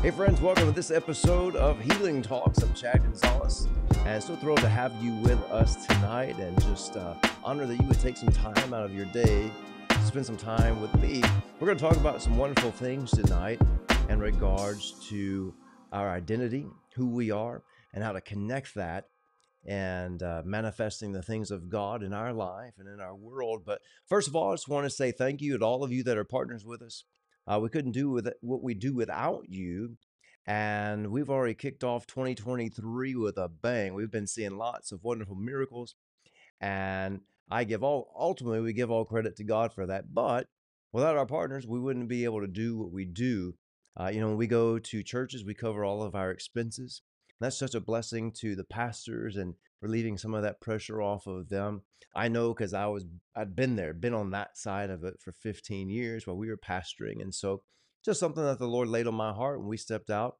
Hey friends, welcome to this episode of Healing Talks. I'm Chad Gonzalez, and so thrilled to have you with us tonight, and just honored that you would take some time out of your day to spend some time with me. We're going to talk about some wonderful things tonight in regards to our identity, who we are, and how to connect that and manifesting the things of God in our life and in our world. But first of all, I just want to say thank you to all of you that are partners with us. We couldn't do what we do without you, and we've already kicked off 2023 with a bang. We've been seeing lots of wonderful miracles, and ultimately we give all credit to God for that. But without our partners, we wouldn't be able to do what we do. When we go to churches, we cover all of our expenses. That's such a blessing to the pastors and relieving some of that pressure off of them. I know because I'd been on that side of it for 15 years while we were pastoring. And so just something that the Lord laid on my heart when we stepped out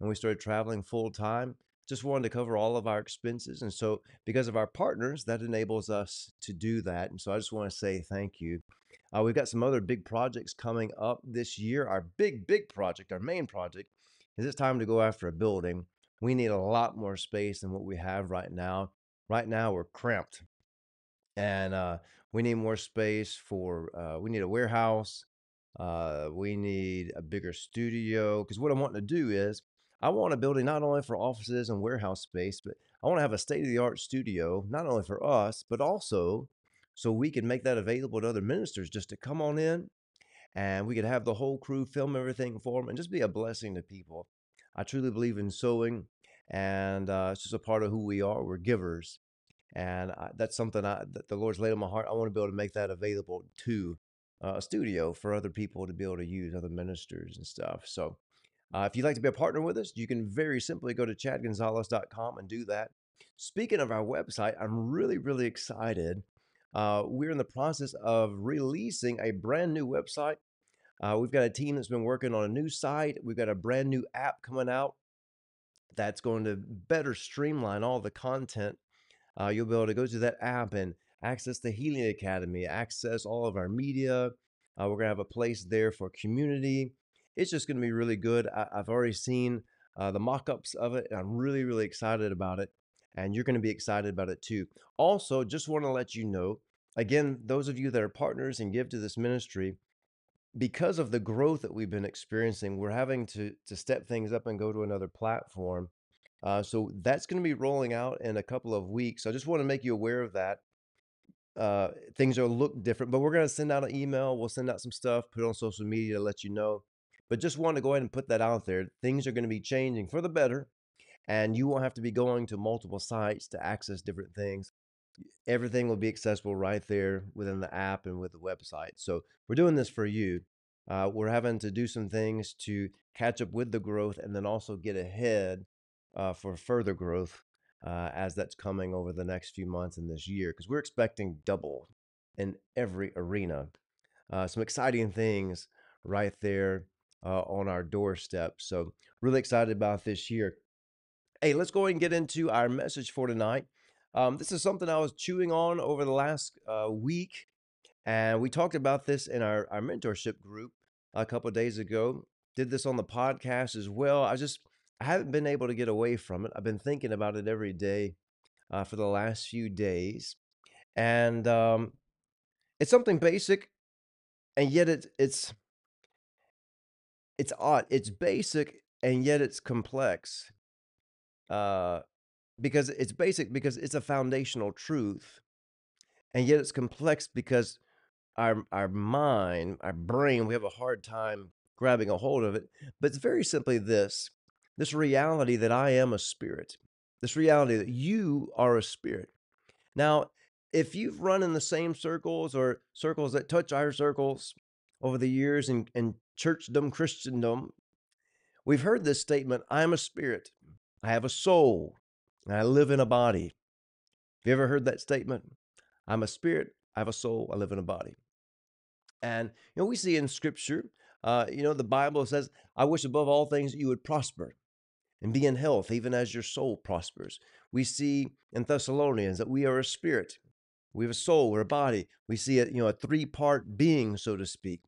and we started traveling full time, just wanted to cover all of our expenses. And so because of our partners, that enables us to do that. And so I just want to say thank you. We've got some other big projects coming up this year. Our big project, our main project, is it's time to go after a building. We need a lot more space than what we have right now. Right now, we're cramped, and we need more space for, we need a warehouse, we need a bigger studio, because what I'm wanting to do is, I want a building not only for offices and warehouse space, but I want to have a state-of-the-art studio, not only for us, but also so we can make that available to other ministers just to come on in, and we could have the whole crew film everything for them and just be a blessing to people. I truly believe in sowing, and it's just a part of who we are. We're givers, and that's something that the Lord's laid on my heart. I want to be able to make that available to a studio for other people to be able to use, other ministers and stuff. So if you'd like to be a partner with us, you can very simply go to ChadGonzalez.com and do that. Speaking of our website, I'm really excited. We're in the process of releasing a brand new website. We've got a team that's been working on a new site. We've got a brand new app coming out that's going to better streamline all the content. You'll be able to go to that app and access the Healing Academy, access all of our media. We're going to have a place there for community. It's just going to be really good. I've already seen the mock-ups of it, and I'm really excited about it. And you're going to be excited about it too. Also, just want to let you know, again, those of you that are partners and give to this ministry, because of the growth that we've been experiencing, we're having to step things up and go to another platform. So that's going to be rolling out in a couple of weeks. So I just want to make you aware of that. Things will look different, but we're going to send out an email. We'll send out some stuff, put it on social media to let you know. But just want to go ahead and put that out there. Things are going to be changing for the better, and you won't have to be going to multiple sites to access different things. Everything will be accessible right there within the app and with the website. So we're doing this for you. We're having to do some things to catch up with the growth and then also get ahead for further growth as that's coming over the next few months in this year, because we're expecting double in every arena. Some exciting things right there on our doorstep. So really excited about this year. Hey, let's go ahead and get into our message for tonight. This is something I was chewing on over the last week, and we talked about this in our mentorship group a couple of days ago. Did this on the podcast as well. I haven't been able to get away from it. I've been thinking about it every day for the last few days, and it's something basic, and yet it's odd. It's basic, and yet it's complex. Because it's basic because it's a foundational truth, and yet it's complex because our mind, our brain, we have a hard time grabbing a hold of it. But it's very simply this reality that I am a spirit, this reality that you are a spirit. Now, if you've run in the same circles or circles that touch our circles over the years in churchdom, Christendom, we've heard this statement, I'm a spirit, I have a soul, and I live in a body. Have you ever heard that statement? I'm a spirit, I have a soul, I live in a body. And, we see in Scripture, the Bible says, I wish above all things that you would prosper and be in health, even as your soul prospers. We see in Thessalonians that we are a spirit. We have a soul, we're a body. We see a three-part being, so to speak.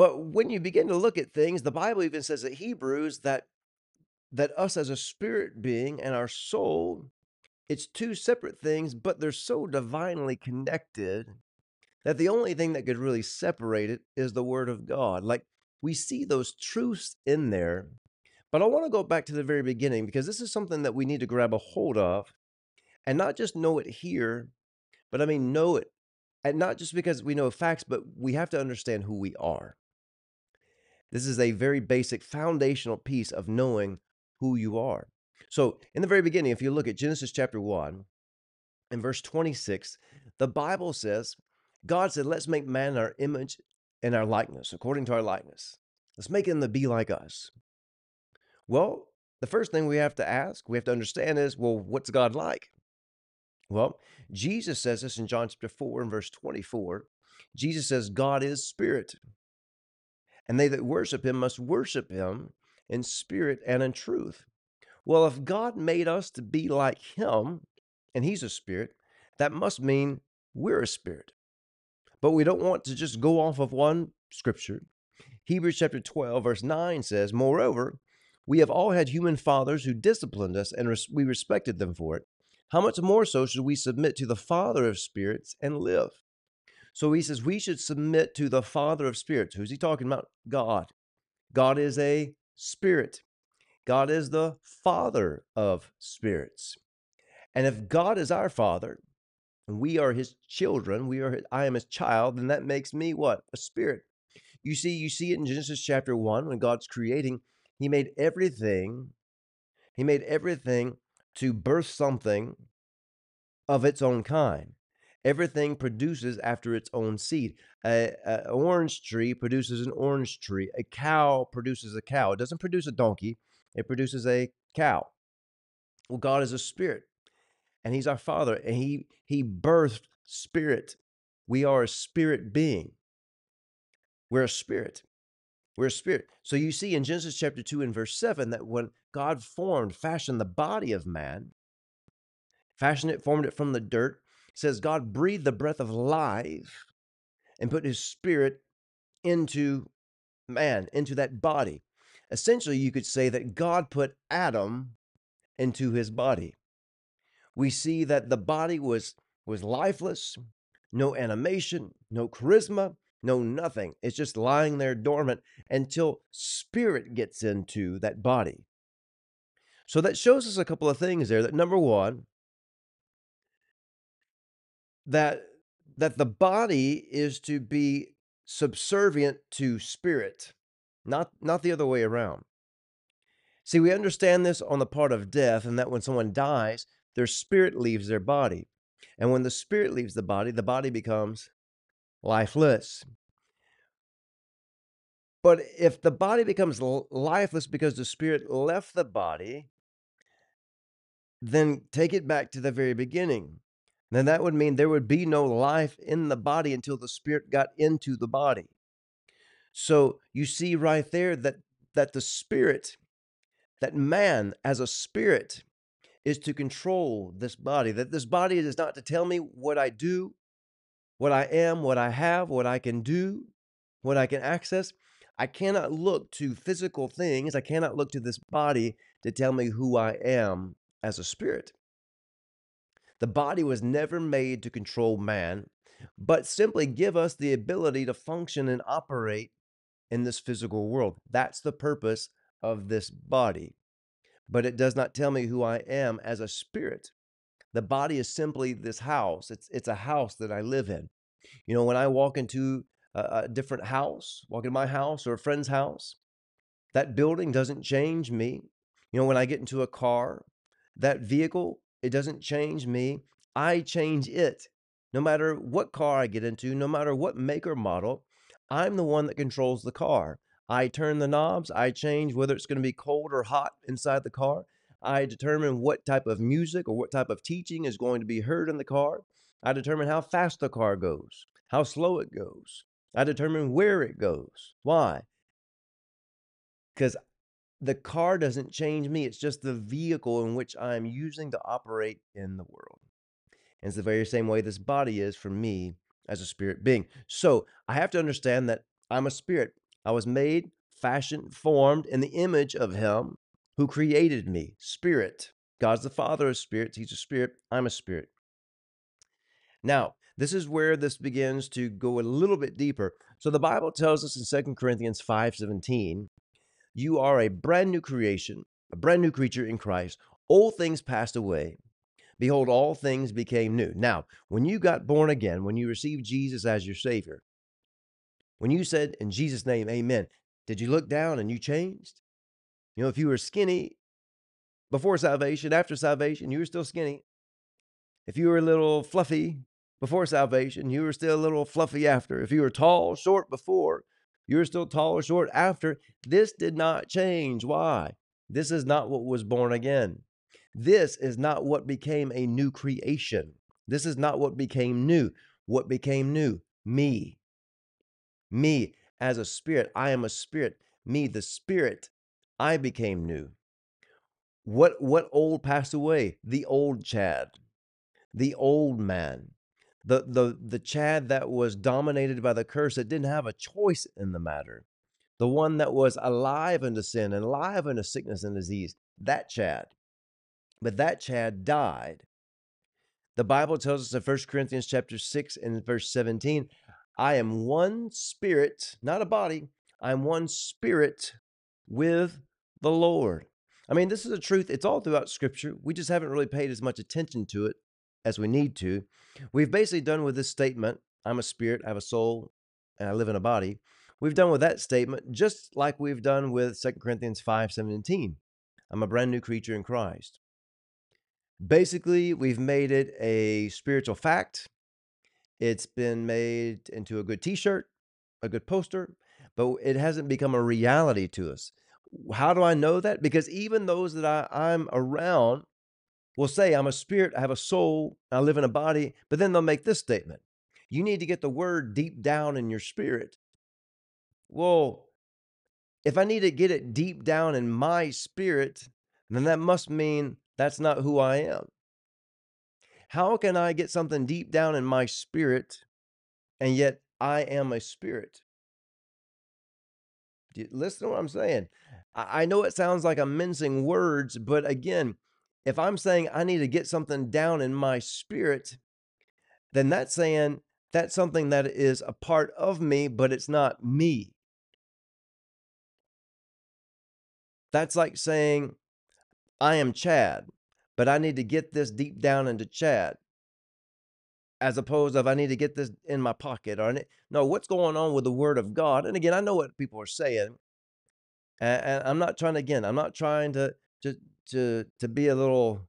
But when you begin to look at things, the Bible even says in Hebrews that us as a spirit being and our soul, it's two separate things, but they're so divinely connected that the only thing that could really separate it is the Word of God. Like, we see those truths in there, but I want to go back to the very beginning, because this is something that we need to grab a hold of and not just know it here, but I mean, know it. And not just because we know facts, but we have to understand who we are. This is a very basic foundational piece of knowing who you are. So in the very beginning, if you look at Genesis chapter 1 and verse 26, the Bible says, God said, let's make man in our image and our likeness, according to our likeness. Let's make him to be like us. Well, the first thing we have to ask, we have to understand is, well, what's God like? Well, Jesus says this in John chapter 4 and verse 24. Jesus says, God is spirit, and they that worship him must worship him in spirit and in truth. Well, if God made us to be like him, and he's a spirit, that must mean we're a spirit. But we don't want to just go off of one scripture. Hebrews chapter 12, verse 9 says, moreover, we have all had human fathers who disciplined us, and we respected them for it. How much more so should we submit to the Father of spirits and live? So he says we should submit to the Father of spirits. Who's he talking about? God. God is a spirit. God is the Father of spirits. And if God is our Father, we are his children, I am his child, and that makes me what? A spirit. You see it in Genesis chapter 1, when God's creating, he made everything to birth something of its own kind. Everything produces after its own seed. An orange tree produces an orange tree. A cow produces a cow. It doesn't produce a donkey. It produces a cow. Well, God is a spirit, and he's our Father, and he birthed spirit. We are a spirit being. We're a spirit. We're a spirit. So you see in Genesis chapter 2 and verse 7 that when God fashioned the body of man, formed it from the dirt, it says God breathed the breath of life and put his spirit into man, into that body. Essentially, you could say that God put Adam into his body. We see that the body was lifeless, no animation, no charisma, no nothing. It's just lying there dormant until spirit gets into that body. So that shows us a couple of things there. That number one, that the body is to be subservient to spirit, not the other way around. See, we understand this on the part of death, and that when someone dies, their spirit leaves their body. And when the spirit leaves the body becomes lifeless. But if the body becomes lifeless because the spirit left the body, then take it back to the very beginning. Then that would mean there would be no life in the body until the spirit got into the body. So you see right there that the spirit, that man as a spirit, is to control this body, that this body is not to tell me what I do, what I am, what I have, what I can do, what I can access. I cannot look to physical things. I cannot look to this body to tell me who I am as a spirit. The body was never made to control man, but simply give us the ability to function and operate in this physical world. That's the purpose of this body. But it does not tell me who I am as a spirit. The body is simply this house. It's a house that I live in. You know, when I walk into a different house, walk into my house or a friend's house, that building doesn't change me. You know, when I get into a car, that vehicle, it doesn't change me. I change it. No matter what car I get into, no matter what make or model, I'm the one that controls the car. I turn the knobs. I change whether it's going to be cold or hot inside the car. I determine what type of music or what type of teaching is going to be heard in the car. I determine how fast the car goes, how slow it goes. I determine where it goes. Why? Because the car doesn't change me. It's just the vehicle in which I'm using to operate in the world. And it's the very same way this body is for me as a spirit being. So I have to understand that I'm a spirit. I was made, fashioned, formed in the image of him who created me. Spirit. God's the Father of spirits. He's a spirit. I'm a spirit. Now, this is where this begins to go a little bit deeper. So the Bible tells us in 2 Corinthians 5:17, you are a brand new creation, a brand new creature in Christ. Old things passed away. Behold, all things became new. Now, when you got born again, when you received Jesus as your Savior, when you said, in Jesus' name, amen, did you look down and you changed? You know, if you were skinny before salvation, after salvation, you were still skinny. If you were a little fluffy before salvation, you were still a little fluffy after. If you were tall, short before, you were still tall or short after. This did not change. Why? This is not what was born again. This is not what became a new creation. This is not what became new. What became new? Me. Me as a spirit. I am a spirit. Me, the spirit. I became new. What old passed away? The old Chad. The old man. The Chad that was dominated by the curse, that didn't have a choice in the matter. The one that was alive unto sin and alive unto sickness and disease. That Chad. But that Chad died. The Bible tells us in 1 Corinthians chapter 6 and verse 17, I am one spirit, not a body. I'm one spirit with the Lord. I mean, this is a truth. It's all throughout Scripture. We just haven't really paid as much attention to it as we need to. We've basically done with this statement, I'm a spirit, I have a soul, and I live in a body. We've done with that statement just like we've done with 2 Corinthians 5:17. I'm a brand new creature in Christ. Basically, we've made it a spiritual fact. It's been made into a good t-shirt, a good poster, but it hasn't become a reality to us. How do I know that? Because even those that I'm around will say, I'm a spirit, I have a soul, I live in a body, but then they'll make this statement. You need to get the word deep down in your spirit. Well, if I need to get it deep down in my spirit, then that must mean that's not who I am. How can I get something deep down in my spirit, and yet I am a spirit? Listen to what I'm saying. I know it sounds like I'm mincing words, but again, if I'm saying I need to get something down in my spirit, then that's saying that's something that is a part of me, but it's not me. That's like saying, I am Chad, but I need to get this deep down into Chad, as opposed to I need to get this in my pocket. Or no, what's going on with the Word of God? And again, I know what people are saying, and I'm not trying to, again, I'm not trying to be a little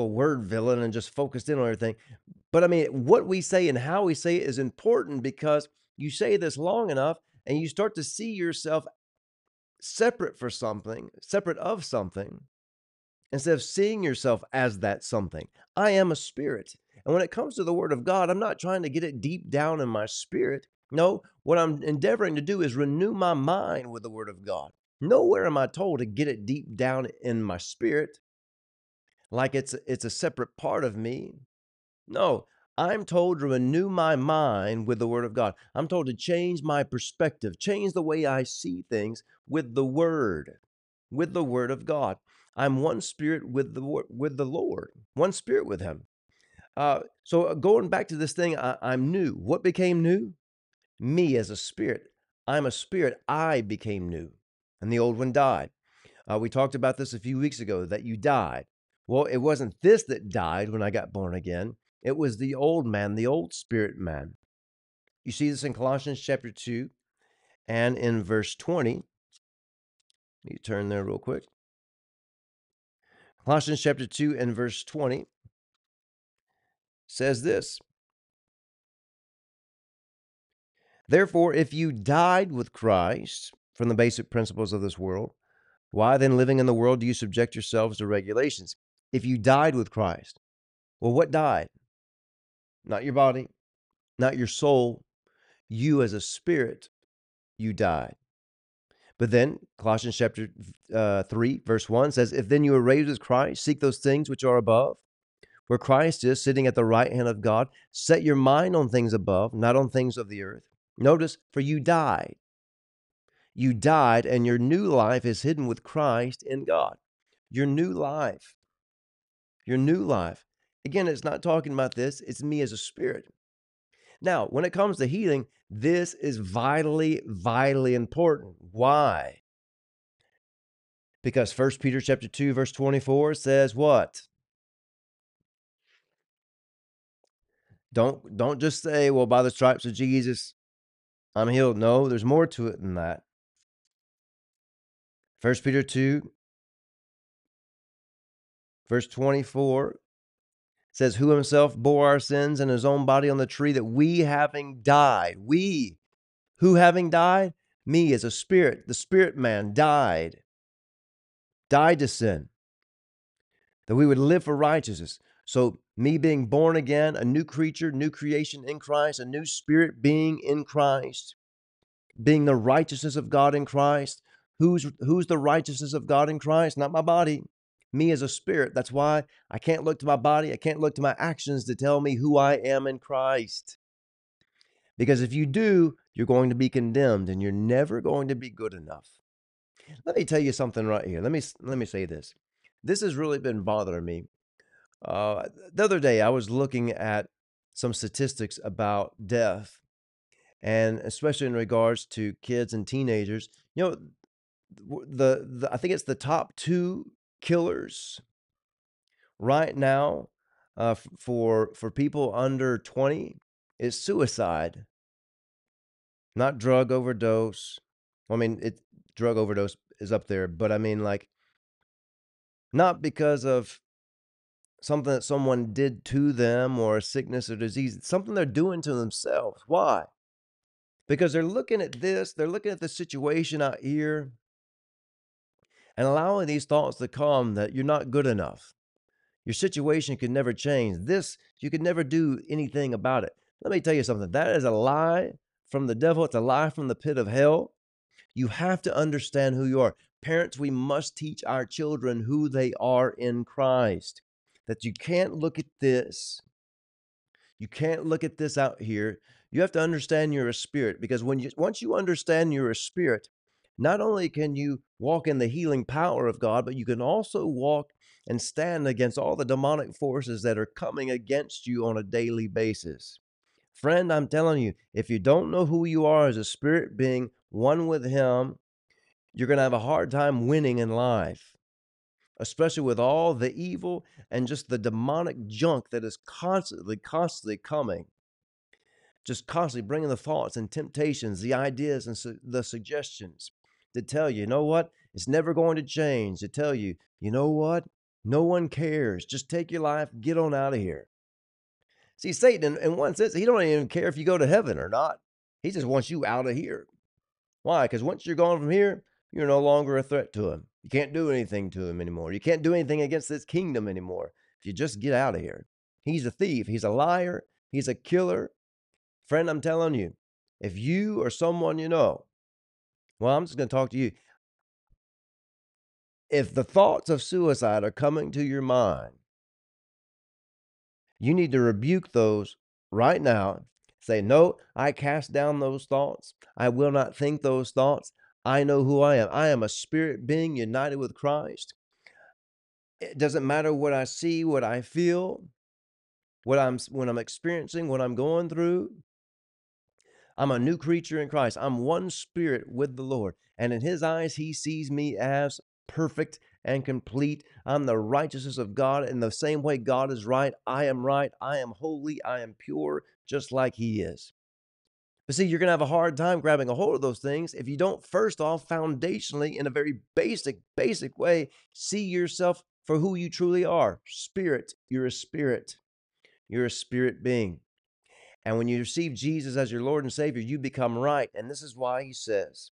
word villain and just focused in on everything. But I mean, what we say and how we say it is important, because you say this long enough and you start to see yourself separate of something, instead of seeing yourself as that something. I am a spirit. And when it comes to the Word of God, I'm not trying to get it deep down in my spirit. No, what I'm endeavoring to do is renew my mind with the Word of God. Nowhere am I told to get it deep down in my spirit, like it's a separate part of me. No, I'm told to renew my mind with the Word of God. I'm told to change my perspective, change the way I see things with the Word of God. I'm one spirit with the Lord, one spirit with Him. So going back to this thing, I'm new. What became new? Me as a spirit. I'm a spirit. I became new, and the old one died. We talked about this a few weeks ago, that you died. Well, it wasn't this that died when I got born again. It was the old man, the old spirit man. You see this in Colossians chapter 2 and in verse 20. Let me turn there real quick. Colossians chapter 2 and verse 20 says this. Therefore, if you died with Christ from the basic principles of this world, why then, living in the world, do you subject yourselves to regulations? If you died with Christ, well, what died? Not your body, not your soul. You as a spirit, you died. But then Colossians chapter 3, verse 1 says, if then you were raised with Christ, seek those things which are above, where Christ is sitting at the right hand of God. Set your mind on things above, not on things of the earth. Notice, for you died. You died, and your new life is hidden with Christ in God. Your new life. Your new life. Again, it's not talking about this. It's me as a spirit. Now, when it comes to healing, this is vitally, vitally important. Why? Because 1 Peter chapter 2, verse 24 says what? Don't just say, well, by the stripes of Jesus, I'm healed. No, there's more to it than that. 1 Peter 2, verse 24 says, who himself bore our sins in his own body on the tree, that we having died, we, who having died? Me as a spirit, the spirit man died to sin, that we would live for righteousness. So me being born again, a new creature, new creation in Christ, a new spirit being in Christ, being the righteousness of God in Christ. Who's the righteousness of God in Christ? Not my body. Me as a spirit. That's why I can't look to my body. I can't look to my actions to tell me who I am in Christ. Because if you do, you're going to be condemned and you're never going to be good enough. Let me tell you something right here. Let me say this. This has really been bothering me. The other day, I was looking at some statistics about death, and especially in regards to kids and teenagers. You know, I think it's the top two killers right now for people under 20 is suicide, not drug overdose. I mean, drug overdose is up there, but I mean, like, not because of something that someone did to them or a sickness or disease. It's something they're doing to themselves. Why? Because they're looking at this. They're looking at the situation out here and allowing these thoughts to come that you're not good enough. Your situation could never change. This, you could never do anything about it. Let me tell you something. That is a lie from the devil. It's a lie from the pit of hell. You have to understand who you are. Parents, we must teach our children who they are in Christ. That you can't look at this. You can't look at this out here. You have to understand you're a spirit, because once you understand you're a spirit, not only can you walk in the healing power of God, but you can also walk and stand against all the demonic forces that are coming against you on a daily basis. Friend, I'm telling you, if you don't know who you are as a spirit being, one with Him, you're going to have a hard time winning in life, especially with all the evil and just the demonic junk that is constantly coming, just constantly bringing the thoughts and temptations, the ideas and the suggestions to tell you, you know what? It's never going to change, to tell you, you know what? No one cares. Just take your life, get on out of here. See, Satan, in one sense, he don't even care if you go to heaven or not. He just wants you out of here. Why? Because once you're gone from here, you're no longer a threat to him. You can't do anything to him anymore. You can't do anything against this kingdom anymore. If you just get out of here. He's a thief. He's a liar. He's a killer. Friend, I'm telling you, if you or someone you know, well, I'm just going to talk to you. If the thoughts of suicide are coming to your mind, you need to rebuke those right now. Say, no, I cast down those thoughts. I will not think those thoughts. I know who I am. I am a spirit being united with Christ. It doesn't matter what I see, what I feel, when I'm experiencing, what I'm going through. I'm a new creature in Christ. I'm one spirit with the Lord. And in His eyes, He sees me as perfect and complete. I'm the righteousness of God. In the same way God is right. I am holy. I am pure, just like He is. But see, you're going to have a hard time grabbing a hold of those things if you don't, first off, foundationally, in a very basic way, see yourself for who you truly are. Spirit. You're a spirit. You're a spirit being. And when you receive Jesus as your Lord and Savior, you become right. And this is why He says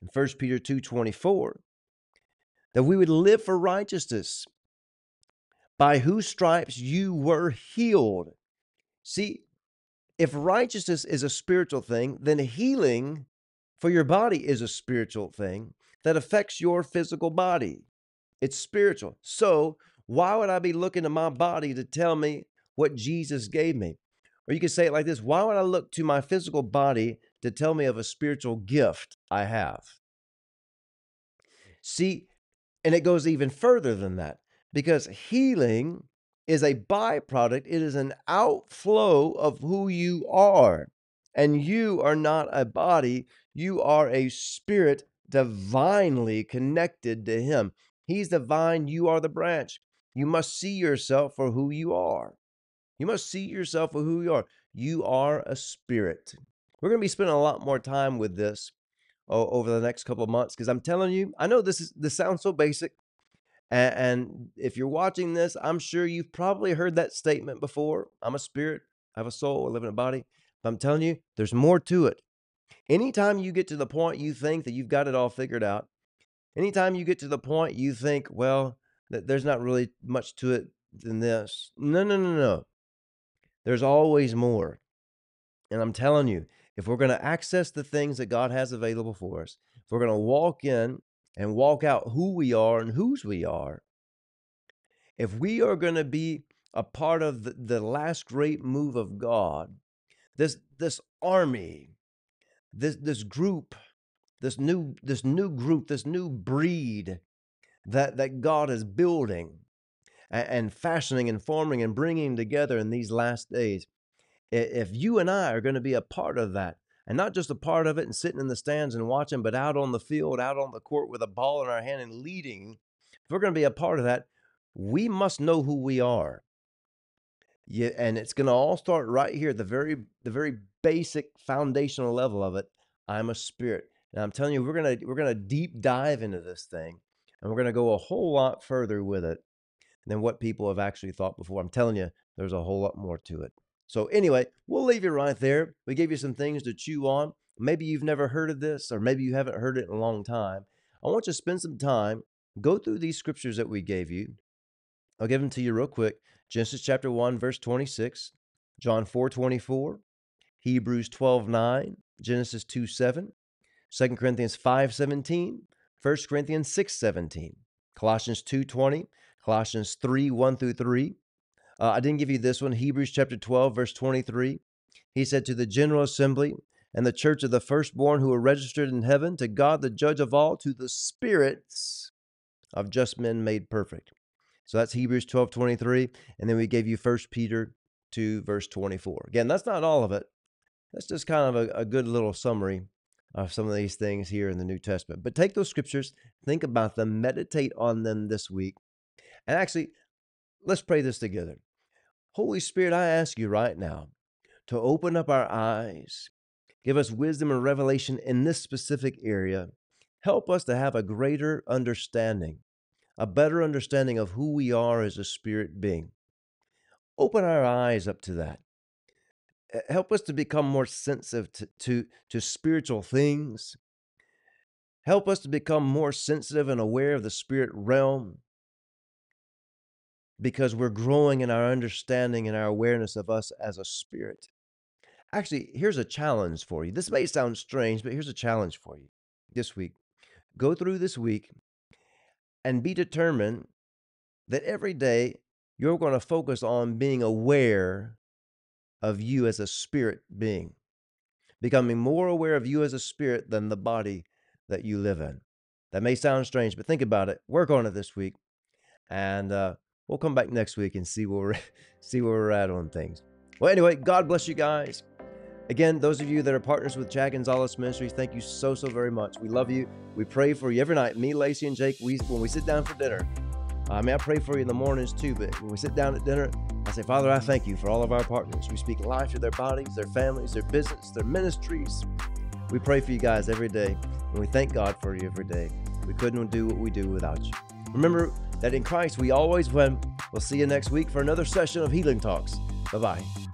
in 1 Peter 2:24, that we would live for righteousness, by whose stripes you were healed. See, if righteousness is a spiritual thing, then healing for your body is a spiritual thing that affects your physical body. It's spiritual. So why would I be looking to my body to tell me what Jesus gave me? Or you could say it like this. Why would I look to my physical body to tell me of a spiritual gift I have. See, and it goes even further than that, because healing is a byproduct. It is an outflow of who you are. And you are not a body. You are a spirit divinely connected to Him. He's the vine. You are the branch. You must see yourself for who you are. You must see yourself for who you are. You are a spirit. We're going to be spending a lot more time with this over the next couple of months, because I'm telling you, I know this sounds so basic. And if you're watching this, I'm sure you've probably heard that statement before. I'm a spirit, I have a soul, I live in a body. But I'm telling you, there's more to it. Anytime you get to the point you think that you've got it all figured out, anytime you get to the point you think, well, there's not really much to it than this. No. There's always more. And I'm telling you, if we're going to access the things that God has available for us, if we're going to walk in and walk out who we are and whose we are, if we are going to be a part of the last great move of God, this army, this group, this new group, this new breed that God is building and fashioning and forming and bringing together in these last days, if you and I are going to be a part of that, and not just a part of it and sitting in the stands and watching, but out on the field, out on the court with a ball in our hand and leading, if we're going to be a part of that, we must know who we are. Yeah, and it's going to all start right here, the very basic foundational level of it. I'm a spirit. And I'm telling you, we're going to deep dive into this thing, and we're going to go a whole lot further with it than what people have actually thought before. I'm telling you, there's a whole lot more to it. So anyway, we'll leave you right there. We gave you some things to chew on. Maybe you've never heard of this, or maybe you haven't heard it in a long time. I want you to spend some time, go through these scriptures that we gave you. I'll give them to you real quick. Genesis chapter 1, verse 26, John 4:24, Hebrews 12:9, Genesis 2:7, 2 Corinthians 5:17, 1 Corinthians 6:17, Colossians 2:20, Colossians 3:1-3. I didn't give you this one. Hebrews chapter 12, verse 23. He said, to the general assembly and the church of the firstborn who are registered in heaven, to God, the judge of all, to the spirits of just men made perfect. So that's Hebrews 12, 23. And then we gave you 1 Peter 2, verse 24. Again, that's not all of it. That's just kind of a good little summary of some of these things here in the New Testament. But take those scriptures, think about them, meditate on them this week. And actually, let's pray this together. Holy Spirit, I ask you right now to open up our eyes, give us wisdom and revelation in this specific area. Help us to have a greater understanding, a better understanding of who we are as a spirit being. Open our eyes up to that. Help us to become more sensitive to spiritual things. Help us to become more sensitive and aware of the spirit realm, because we're growing in our understanding and our awareness of us as a spirit. Actually, here's a challenge for you. This may sound strange, but here's a challenge for you this week. Go through this week and be determined that every day you're going to focus on being aware of you as a spirit being, becoming more aware of you as a spirit than the body that you live in. That may sound strange, but think about it. Work on it this week. And, we'll come back next week and see where we're at on things. Well, anyway, God bless you guys. Again, those of you that are partners with Chad Gonzalez Ministries, thank you so very much. We love you. We pray for you every night. Me, Lacey, and Jake, when we sit down for dinner, I mean, I pray for you in the mornings too, but when we sit down at dinner, I say, Father, I thank you for all of our partners. We speak life to their bodies, their families, their business, their ministries. We pray for you guys every day, and we thank God for you every day. We couldn't do what we do without you. Remember that in Christ we always win. We'll see you next week for another session of Healing Talks. Bye-bye.